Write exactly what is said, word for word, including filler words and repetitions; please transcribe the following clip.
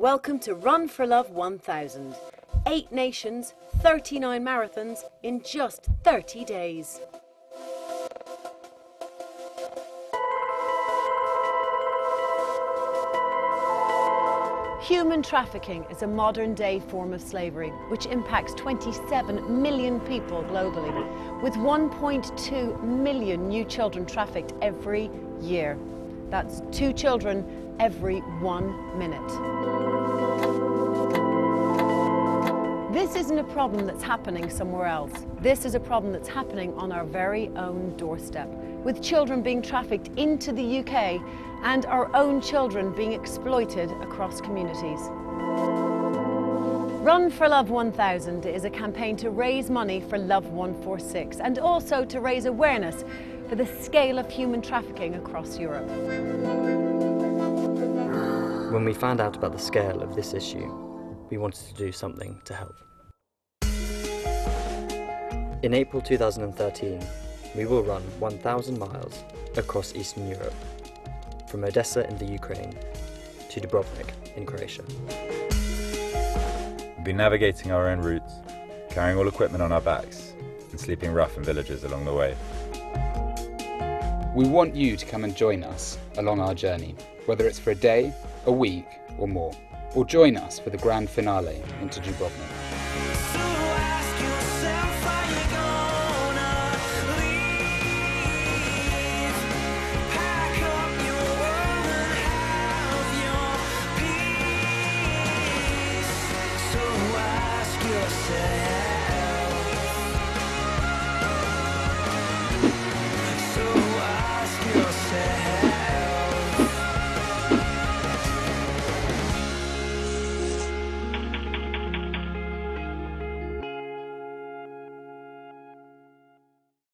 Welcome to Run For Love one thousand. Eight nations, thirty-nine marathons in just thirty days. Human trafficking is a modern-day form of slavery which impacts twenty-seven million people globally, with one point two million new children trafficked every year. That's two children every one minute. This isn't a problem that's happening somewhere else. This is a problem that's happening on our very own doorstep, with children being trafficked into the U K and our own children being exploited across communities. Run for Love one thousand is a campaign to raise money for Love one forty-six and also to raise awareness for the scale of human trafficking across Europe. When we found out about the scale of this issue, we wanted to do something to help. In April two thousand thirteen, we will run one thousand miles across Eastern Europe, from Odessa in the Ukraine to Dubrovnik in Croatia. We'll be navigating our own routes, carrying all equipment on our backs, and sleeping rough in villages along the way. We want you to come and join us along our journey, whether it's for a day, a week, or more. Or join us for the grand finale into Dubrovnik.